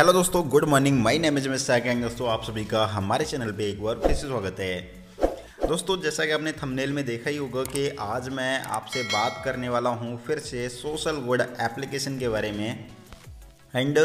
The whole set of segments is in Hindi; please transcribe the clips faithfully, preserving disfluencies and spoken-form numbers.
हेलो दोस्तों, good morning. My name is mister gang. दोस्तों आप सभी का हमारे चैनल पे एक बार फिर से स्वागत है। दोस्तों जैसा कि आपने थंबनेल में देखा ही होगा कि आज मैं आपसे बात करने वाला हूं फिर से सोशल गुड एप्लीकेशन के बारे में। एंड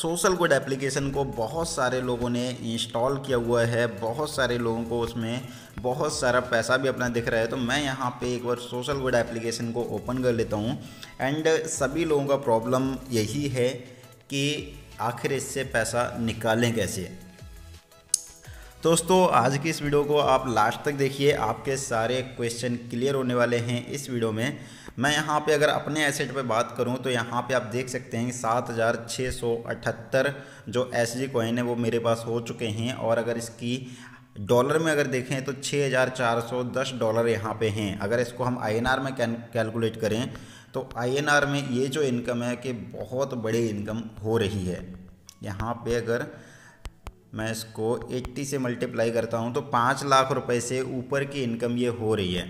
सोशल गुड एप्लीकेशन को बहुत सारे लोगों ने इंस्टॉल किया हुआ है, बहुत सारे लोगों को उसमें बहुत सारा पैसा भी अपना दिख रहा है। तो मैं यहाँ पे एक बार सोशल गुड एप्लीकेशन को ओपन कर लेता हूँ। एंड सभी लोगों का प्रॉब्लम यही है कि आखिर इससे पैसा निकालें कैसे। दोस्तों आज की इस वीडियो को आप लास्ट तक देखिए, आपके सारे क्वेश्चन क्लियर होने वाले हैं इस वीडियो में। मैं यहाँ पे अगर अपने एसेट पे बात करूँ तो यहाँ पे आप देख सकते हैं सात हज़ार छः सौ अठहत्तर जो एस जी कॉइन है वो मेरे पास हो चुके हैं। और अगर इसकी डॉलर में अगर देखें तो छः हज़ार चार सौ दस डॉलर यहाँ पे हैं। अगर इसको हम आई एन आर में कैलकुलेट करें तो आई एन आर में ये जो इनकम है कि बहुत बड़ी इनकम हो रही है। यहाँ पे अगर मैं इसको अस्सी से मल्टीप्लाई करता हूँ तो पाँच लाख रुपए से ऊपर की इनकम ये हो रही है।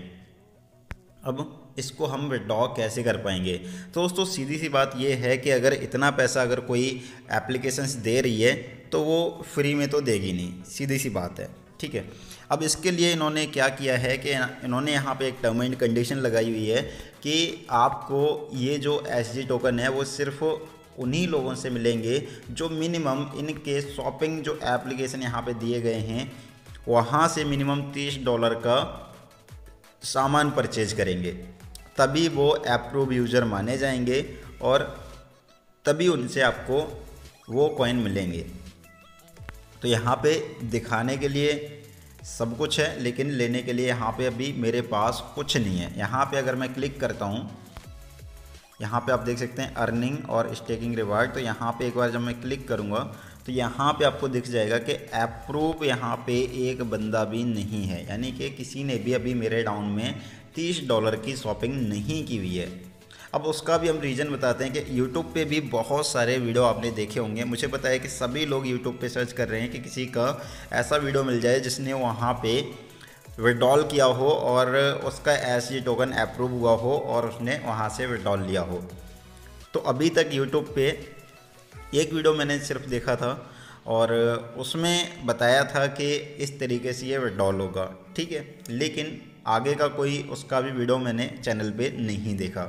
अब इसको हम विड्रॉ कैसे कर पाएंगे? तो दोस्तों सीधी सी बात ये है कि अगर इतना पैसा अगर कोई एप्लीकेशंस दे रही है तो वो फ्री में तो देगी नहीं, सीधी सी बात है, ठीक है। अब इसके लिए इन्होंने क्या किया है कि इन्होंने यहाँ पे एक टर्म एंड कंडीशन लगाई हुई है कि आपको ये जो एस जी टोकन है वो सिर्फ उन्हीं लोगों से मिलेंगे जो मिनिमम इनके शॉपिंग जो एप्लीकेशन यहाँ पे दिए गए हैं वहाँ से मिनिमम तीस डॉलर का सामान परचेज करेंगे, तभी वो अप्रूव यूज़र माने जाएंगे और तभी उनसे आपको वो कॉइन मिलेंगे। तो यहाँ पे दिखाने के लिए सब कुछ है लेकिन लेने के लिए यहाँ पे अभी मेरे पास कुछ नहीं है। यहाँ पे अगर मैं क्लिक करता हूँ, यहाँ पे आप देख सकते हैं अर्निंग और स्टेकिंग रिवार्ड। तो यहाँ पे एक बार जब मैं क्लिक करूँगा तो यहाँ पे आपको दिख जाएगा कि अप्रूव यहाँ पे एक बंदा भी नहीं है, यानी कि किसी ने भी अभी मेरे डाउन में तीस डॉलर की शॉपिंग नहीं की हुई है। अब उसका भी हम रीज़न बताते हैं कि यूट्यूब पे भी बहुत सारे वीडियो आपने देखे होंगे। मुझे पता है कि सभी लोग यूट्यूब पर सर्च कर रहे हैं कि किसी का ऐसा वीडियो मिल जाए जिसने वहाँ पर विड्रॉल किया हो और उसका एस जी टोकन अप्रूव हुआ हो और उसने वहाँ से विड्रॉल लिया हो। तो अभी तक यूट्यूब पे एक वीडियो मैंने सिर्फ देखा था और उसमें बताया था कि इस तरीके से ये विड्रॉल होगा, ठीक है, लेकिन आगे का कोई उसका भी वीडियो मैंने चैनल पे नहीं देखा।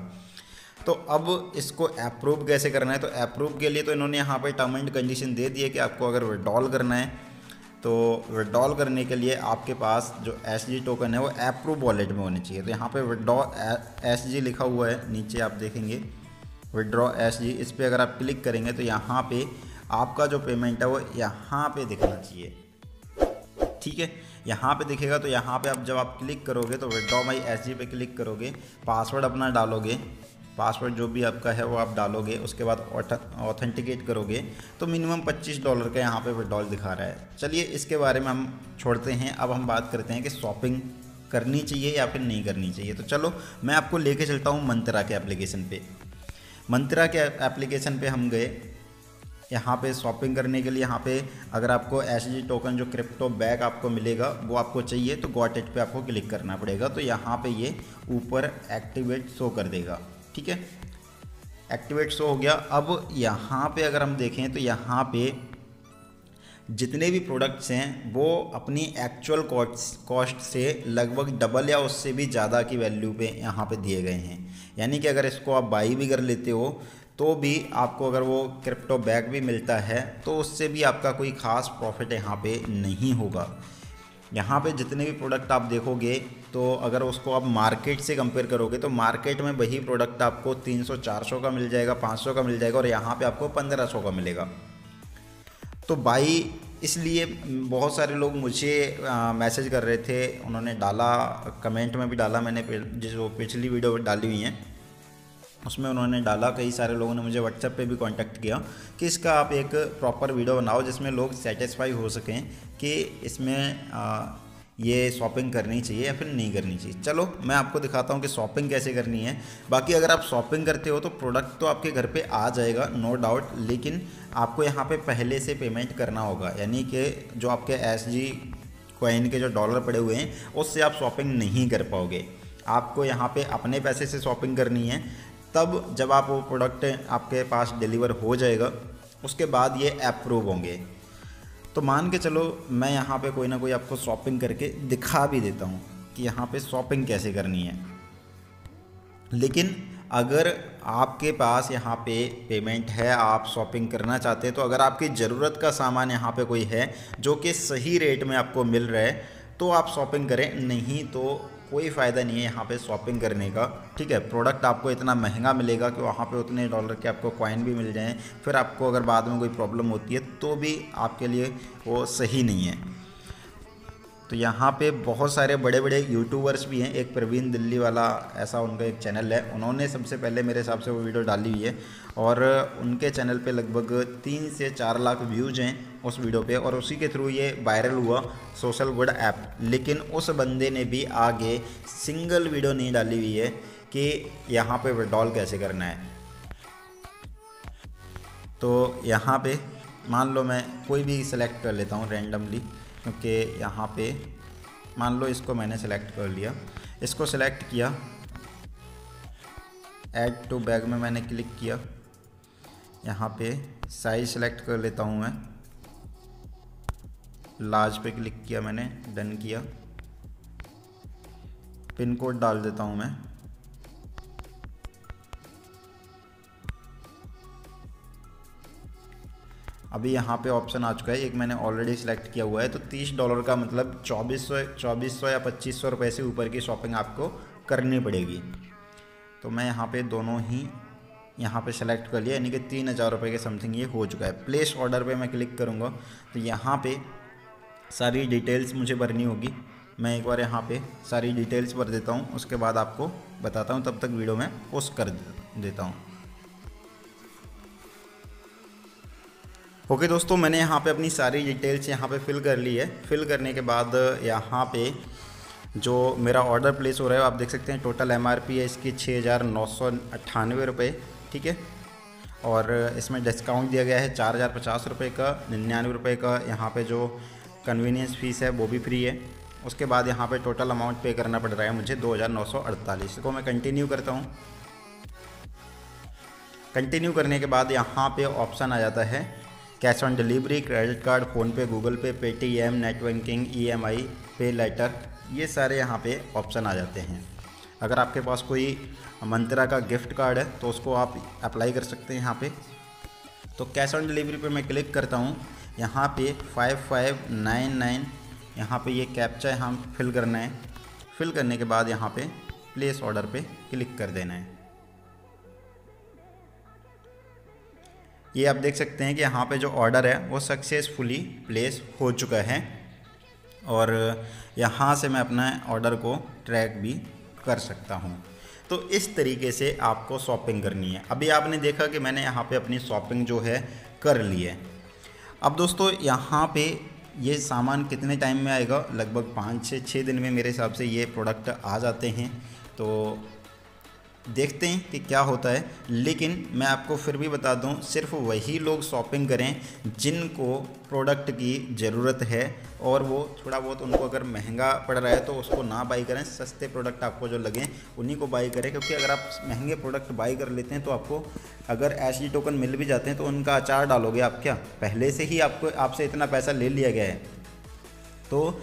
तो अब इसको अप्रूव कैसे करना है? तो अप्रूव के लिए तो इन्होंने यहाँ पर टर्म एंड कंडीशन दे दी है कि आपको अगर विड्रॉल करना है तो विड्रॉल करने के लिए आपके पास जो एस जी टोकन है वो अप्रूव वॉलेट में होनी चाहिए। तो यहाँ पे विड्रॉ एस जी लिखा हुआ है, नीचे आप देखेंगे विड्रॉ एस जी, इस पर अगर आप क्लिक करेंगे तो यहाँ पे आपका जो पेमेंट है वो यहाँ पे दिखना चाहिए, ठीक है। यहाँ पे दिखेगा तो यहाँ पे आप जब आप क्लिक करोगे तो विड्रॉ माई एस जी पे क्लिक करोगे, पासवर्ड अपना डालोगे, पासवर्ड जो भी आपका है वो आप डालोगे, उसके बाद ऑथेंटिकेट करोगे। तो मिनिमम पच्चीस डॉलर का यहाँ पे विड्रॉल दिखा रहा है। चलिए इसके बारे में हम छोड़ते हैं। अब हम बात करते हैं कि शॉपिंग करनी चाहिए या फिर नहीं करनी चाहिए। तो चलो मैं आपको लेके चलता हूँ मंत्रा के एप्लीकेशन पे। मंत्रा के एप्लीकेशन पे हम गए, यहाँ पे शॉपिंग करने के लिए यहाँ पे अगर आपको एस जी टोकन जो क्रिप्टो बैग आपको मिलेगा वो आपको चाहिए तो गॉट इट पे आपको क्लिक करना पड़ेगा। तो यहाँ पे ये ऊपर एक्टिवेट शो कर देगा, ठीक है, एक्टिवेट शो हो गया। अब यहाँ पे अगर हम देखें तो यहाँ पे जितने भी प्रोडक्ट्स हैं वो अपनी एक्चुअल कॉस्ट कॉस्ट से लगभग डबल या उससे भी ज़्यादा की वैल्यू पे यहाँ पे दिए गए हैं। यानी कि अगर इसको आप बाई भी कर लेते हो तो भी आपको अगर वो क्रिप्टो बैग भी मिलता है तो उससे भी आपका कोई ख़ास प्रॉफिट यहाँ पे नहीं होगा। यहाँ पे जितने भी प्रोडक्ट आप देखोगे तो अगर उसको आप मार्केट से कंपेयर करोगे तो मार्केट में वही प्रोडक्ट आपको तीन सौ चार सौ का मिल जाएगा, पाँच सौ का मिल जाएगा और यहाँ पे आपको पंद्रह सौ का मिलेगा। तो भाई इसलिए बहुत सारे लोग मुझे आ, मैसेज कर रहे थे, उन्होंने डाला, कमेंट में भी डाला, मैंने जो पिछली वीडियो डाली हुई है उसमें उन्होंने डाला, कई सारे लोगों ने मुझे व्हाट्सएप पे भी कांटेक्ट किया कि इसका आप एक प्रॉपर वीडियो बनाओ जिसमें लोग सेटिस्फाई हो सकें कि इसमें आ, ये शॉपिंग करनी चाहिए या फिर नहीं करनी चाहिए। चलो मैं आपको दिखाता हूँ कि शॉपिंग कैसे करनी है। बाकी अगर आप शॉपिंग करते हो तो प्रोडक्ट तो आपके घर पे आ जाएगा, नो डाउट, लेकिन आपको यहाँ पे पहले से पेमेंट करना होगा। यानी कि जो आपके एस जी कॉइन के जो डॉलर पड़े हुए हैं उससे आप शॉपिंग नहीं कर पाओगे। आपको यहाँ पर अपने पैसे से शॉपिंग करनी है, तब जब आप वो प्रोडक्ट आपके पास डिलीवर हो जाएगा उसके बाद ये अप्रूव होंगे। तो मान के चलो मैं यहाँ पे कोई ना कोई आपको शॉपिंग करके दिखा भी देता हूँ कि यहाँ पे शॉपिंग कैसे करनी है। लेकिन अगर आपके पास यहाँ पे पेमेंट है, आप शॉपिंग करना चाहते हैं, तो अगर आपकी ज़रूरत का सामान यहाँ पे कोई है जो कि सही रेट में आपको मिल रहा है तो आप शॉपिंग करें, नहीं तो कोई फ़ायदा नहीं है यहाँ पे शॉपिंग करने का। ठीक है, प्रोडक्ट आपको इतना महंगा मिलेगा कि वहाँ पे उतने डॉलर के आपको कॉइन भी मिल जाएँ, फिर आपको अगर बाद में कोई प्रॉब्लम होती है तो भी आपके लिए वो सही नहीं है। तो यहाँ पे बहुत सारे बड़े बड़े यूट्यूबर्स भी हैं, एक प्रवीण दिल्ली वाला ऐसा उनका एक चैनल है, उन्होंने सबसे पहले मेरे हिसाब से वो वीडियो डाली हुई है और उनके चैनल पे लगभग तीन से चार लाख व्यूज़ हैं उस वीडियो पे और उसी के थ्रू ये वायरल हुआ सोशल गुड ऐप। लेकिन उस बंदे ने भी आगे सिंगल वीडियो नहीं डाली हुई है कि यहाँ पर विड्रॉल कैसे करना है। तो यहाँ पर मान लो मैं कोई भी सिलेक्ट कर लेता हूँ रेंडमली, क्योंकि यहाँ पे मान लो इसको मैंने सेलेक्ट कर लिया, इसको सेलेक्ट किया, ऐड टू बैग में मैंने क्लिक किया, यहाँ पे साइज सेलेक्ट कर लेता हूँ मैं, लार्ज पे क्लिक किया मैंने, डन किया, पिन कोड डाल देता हूँ मैं, अभी यहाँ पे ऑप्शन आ चुका है, एक मैंने ऑलरेडी सिलेक्ट किया हुआ है। तो तीस डॉलर का मतलब चौबीस सौ या पच्चीस सौ रुपये से ऊपर की शॉपिंग आपको करनी पड़ेगी। तो मैं यहाँ पे दोनों ही यहाँ पे सेलेक्ट कर लिया, यानी कि तीन हज़ार रुपये के समथिंग ये हो चुका है। प्लेस ऑर्डर पे मैं क्लिक करूँगा तो यहाँ पे सारी डिटेल्स मुझे भरनी होगी। मैं एक बार यहाँ पर सारी डिटेल्स भर देता हूँ, उसके बाद आपको बताता हूँ, तब तक वीडियो में पोस्ट कर देता हूँ। ओके okay, दोस्तों मैंने यहाँ पे अपनी सारी डिटेल्स यहाँ पे फ़िल कर ली है। फ़िल करने के बाद यहाँ पे जो मेरा ऑर्डर प्लेस हो रहा है आप देख सकते हैं, टोटल एमआरपी है इसकी छः हज़ार नौ सौ अट्ठानवे रुपये, ठीक है, और इसमें डिस्काउंट दिया गया है चार हज़ार पचास रुपये का, निन्यानवे रुपये का यहाँ पे जो कन्वीनियंस फ़ीस है वो भी फ्री है। उसके बाद यहाँ पर टोटल अमाउंट पे करना पड़ रहा है मुझे दो हज़ार नौ सौ अड़तालीस को मैं कंटिन्यू करता हूँ। कंटिन्यू करने के बाद यहाँ पर ऑप्शन आ जाता है cash on delivery, credit card, PhonePe, Google पे, Paytm, net banking, EMI, pay later, ये सारे यहाँ पे ऑप्शन आ जाते हैं। अगर आपके पास कोई मंत्रा का गिफ्ट कार्ड है तो उसको आप अप्लाई कर सकते हैं यहाँ पे। तो कैश ऑन डिलीवरी पे मैं क्लिक करता हूँ, यहाँ पे फाइव फाइव नाइन नाइन, यहाँ पे ये कैप्चा यहाँ फिल करना है। फिल करने के बाद यहाँ पे प्लेस ऑर्डर पे क्लिक कर देना है। ये आप देख सकते हैं कि यहाँ पे जो ऑर्डर है वो सक्सेसफुली प्लेस हो चुका है और यहाँ से मैं अपना ऑर्डर को ट्रैक भी कर सकता हूँ। तो इस तरीके से आपको शॉपिंग करनी है। अभी आपने देखा कि मैंने यहाँ पे अपनी शॉपिंग जो है कर ली है। अब दोस्तों यहाँ पे ये सामान कितने टाइम में आएगा, लगभग पाँच से छः दिन में मेरे हिसाब से ये प्रोडक्ट आ जाते हैं, तो देखते हैं कि क्या होता है। लेकिन मैं आपको फिर भी बता दूं, सिर्फ वही लोग शॉपिंग करें जिनको प्रोडक्ट की ज़रूरत है और वो थोड़ा बहुत उनको अगर महंगा पड़ रहा है तो उसको ना बाई करें, सस्ते प्रोडक्ट आपको जो लगें उन्हीं को बाई करें। क्योंकि अगर आप महंगे प्रोडक्ट बाई कर लेते हैं तो आपको अगर एसजी टोकन मिल भी जाते हैं तो उनका अचार डालोगे आप, क्या पहले से ही आपको आपसे इतना पैसा ले लिया गया है। तो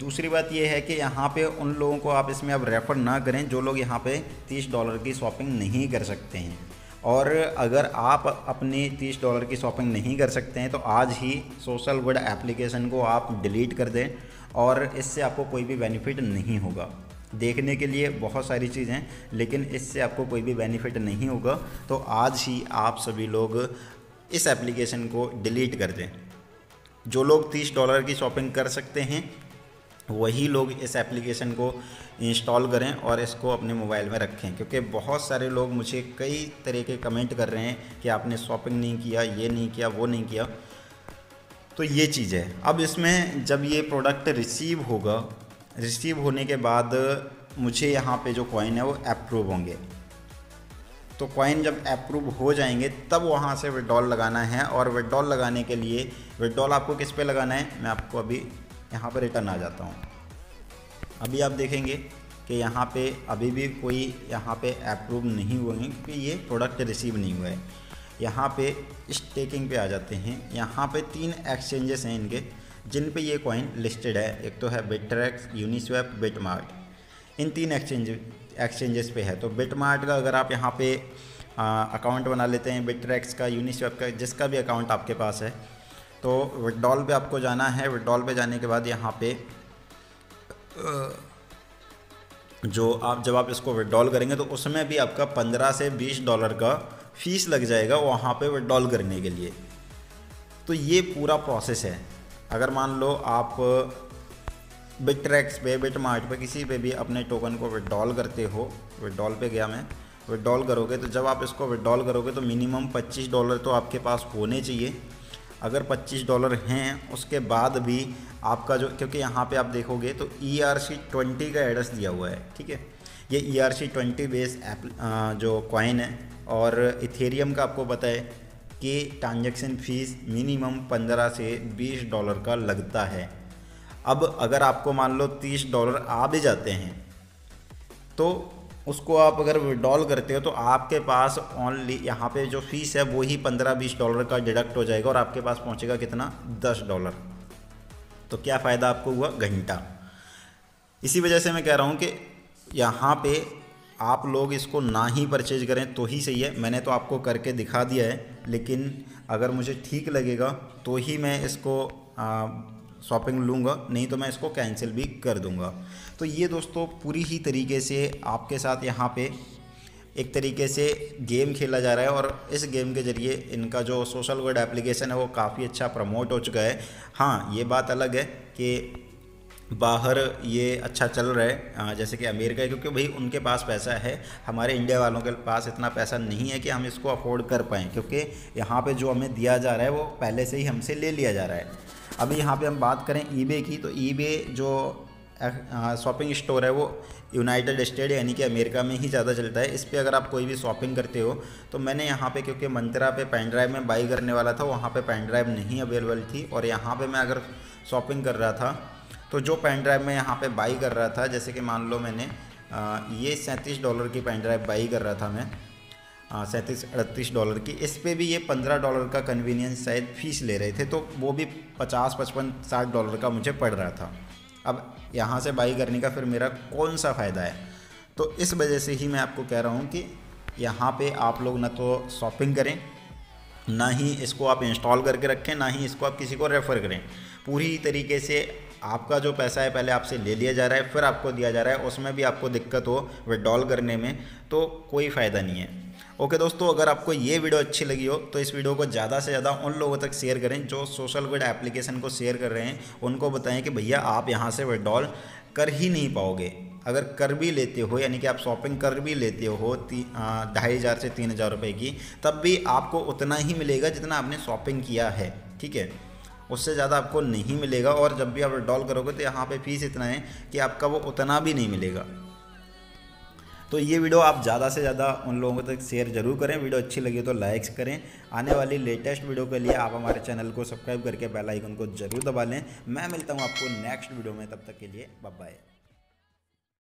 दूसरी बात यह है कि यहाँ पे उन लोगों को आप इसमें अब रेफ़र ना करें जो लोग यहाँ पे तीस डॉलर की शॉपिंग नहीं कर सकते हैं। और अगर आप अपनी तीस डॉलर की शॉपिंग नहीं कर सकते हैं तो आज ही सोशल गुड एप्लीकेशन को आप डिलीट कर दें और इससे आपको कोई भी बेनिफिट नहीं होगा। देखने के लिए बहुत सारी चीज़ें, लेकिन इससे आपको कोई भी बेनिफिट नहीं होगा। तो आज ही आप सभी लोग इस एप्लीकेशन को डिलीट कर दें। जो लोग तीस डॉलर की शॉपिंग कर सकते हैं वही लोग इस एप्लीकेशन को इंस्टॉल करें और इसको अपने मोबाइल में रखें, क्योंकि बहुत सारे लोग मुझे कई तरह के कमेंट कर रहे हैं कि आपने शॉपिंग नहीं किया, ये नहीं किया, वो नहीं किया। तो ये चीज़ है। अब इसमें जब ये प्रोडक्ट रिसीव होगा, रिसीव होने के बाद मुझे यहाँ पे जो कॉइन है वो अप्रूव होंगे। तो कॉइन जब अप्रूव हो जाएंगे तब वहाँ से विड्रॉल लगाना है। और विड्रॉल लगाने के लिए विड्रॉल आपको किस पे लगाना है, मैं आपको अभी यहाँ पर रिटर्न आ जाता हूँ। अभी आप देखेंगे कि यहाँ पे अभी भी कोई यहाँ पे अप्रूव नहीं हुए हैं क्योंकि ये प्रोडक्ट रिसीव नहीं हुआ है। यहाँ पे स्टेकिंग पे आ जाते हैं। यहाँ पे तीन एक्सचेंजेस हैं इनके जिन पे ये कॉइन लिस्टेड है, एक तो है बिट्रेक्स, यूनिस्वैप, बिट मार्ट, इन तीन एक्सचेंज एक्सचेंजेस पे है। तो बिट मार्ट का अगर आप यहाँ पे अकाउंट बना लेते हैं, बिट्रेक्स का, यूनिस्वैप का, जिसका भी अकाउंट आपके पास है, तो विड्रॉल पे आपको जाना है। विड्रॉल पे जाने के बाद यहाँ पे जो आप जब आप इसको विड्रॉल करेंगे तो उसमें भी आपका पंद्रह से बीस डॉलर का फ़ीस लग जाएगा वहाँ पे विड्रॉल करने के लिए। तो ये पूरा प्रोसेस है। अगर मान लो आप बिट्रेक्स पे, बिट मार्ट पे, किसी पे भी अपने टोकन को विड्रॉल करते हो, विड्रॉल पे गया मैं, विड्रॉल करोगे तो जब आप इसको विड्रॉल करोगे तो मिनिमम पच्चीस डॉलर तो आपके पास होने चाहिए। अगर पच्चीस डॉलर हैं उसके बाद भी आपका जो, क्योंकि यहाँ पे आप देखोगे तो ई आर सी ट्वेंटी का एड्रेस दिया हुआ है, ठीक है। ये E R C twenty base app जो कॉइन है, और इथेरियम का आपको पता है कि ट्रांजैक्शन फ़ीस मिनिमम पंद्रह से बीस डॉलर का लगता है। अब अगर आपको मान लो तीस डॉलर आ भी जाते हैं तो उसको आप अगर विड्रॉल करते हो तो आपके पास ओनली यहाँ पे जो फ़ीस है वो ही पंद्रह बीस डॉलर का डिडक्ट हो जाएगा और आपके पास पहुँचेगा कितना, दस डॉलर। तो क्या फ़ायदा आपको हुआ, घंटा। इसी वजह से मैं कह रहा हूँ कि यहाँ पे आप लोग इसको ना ही परचेज करें तो ही सही है। मैंने तो आपको करके दिखा दिया है, लेकिन अगर मुझे ठीक लगेगा तो ही मैं इसको आ, शॉपिंग लूँगा, नहीं तो मैं इसको कैंसिल भी कर दूँगा। तो ये दोस्तों पूरी ही तरीके से आपके साथ यहाँ पे एक तरीके से गेम खेला जा रहा है, और इस गेम के ज़रिए इनका जो सोशल गुड एप्लीकेशन है वो काफ़ी अच्छा प्रमोट हो चुका है। हाँ, ये बात अलग है कि बाहर ये अच्छा चल रहा है, जैसे कि अमेरिका है, क्योंकि भाई उनके पास पैसा है। हमारे इंडिया वालों के पास इतना पैसा नहीं है कि हम इसको अफोर्ड कर पाएँ, क्योंकि यहाँ पे जो हमें दिया जा रहा है वो पहले से ही हमसे ले लिया जा रहा है। अभी यहाँ पे हम बात करें ईबे की, तो ईबे जो शॉपिंग स्टोर है वो यूनाइटेड स्टेट यानी कि अमेरिका में ही ज़्यादा चलता है। इस पर अगर आप कोई भी शॉपिंग करते हो, तो मैंने यहाँ पे क्योंकि मंत्रा पे पेन ड्राइव में बाई करने वाला था, वहाँ पे पेन ड्राइव नहीं अवेलेबल थी, और यहाँ पे मैं अगर शॉपिंग कर रहा था तो जो पेन ड्राइव में यहाँ पे बाई कर रहा था, जैसे कि मान लो मैंने ये सैंतीस डॉलर की पेन ड्राइव बाई कर रहा था मैं, सैंतीस अड़तीस डॉलर की, इस पे भी ये पंद्रह डॉलर का कन्वीनियंस शायद फ़ीस ले रहे थे, तो वो भी पचास पचपन साठ डॉलर का मुझे पड़ रहा था। अब यहाँ से बाई करने का फिर मेरा कौन सा फ़ायदा है। तो इस वजह से ही मैं आपको कह रहा हूँ कि यहाँ पे आप लोग ना तो शॉपिंग करें, ना ही इसको आप इंस्टॉल करके रखें, ना ही इसको आप किसी को रेफ़र करें। पूरी तरीके से आपका जो पैसा है पहले आपसे ले लिया जा रहा है, फिर आपको दिया जा रहा है, उसमें भी आपको दिक्कत हो विड्रॉल करने में, तो कोई फ़ायदा नहीं है। ओके दोस्तों, अगर आपको ये वीडियो अच्छी लगी हो तो इस वीडियो को ज़्यादा से ज़्यादा उन लोगों तक शेयर करें जो सोशल गुड एप्लीकेशन को शेयर कर रहे हैं। उनको बताएं कि भैया आप यहाँ से विड्रॉल कर ही नहीं पाओगे। अगर कर भी लेते हो, यानी कि आप शॉपिंग कर भी लेते हो ढाई हज़ार से तीन हज़ार रुपये की, तब भी आपको उतना ही मिलेगा जितना आपने शॉपिंग किया है, ठीक है। उससे ज़्यादा आपको नहीं मिलेगा, और जब भी आप विड्रॉल करोगे तो यहाँ पर फ़ीस इतना है कि आपका वो उतना भी नहीं मिलेगा। तो ये वीडियो आप ज़्यादा से ज़्यादा उन लोगों तक शेयर जरूर करें। वीडियो अच्छी लगी तो लाइक्स करें। आने वाली लेटेस्ट वीडियो के लिए आप हमारे चैनल को सब्सक्राइब करके बेल आइकन को जरूर दबा लें। मैं मिलता हूँ आपको नेक्स्ट वीडियो में, तब तक के लिए बाय बाय।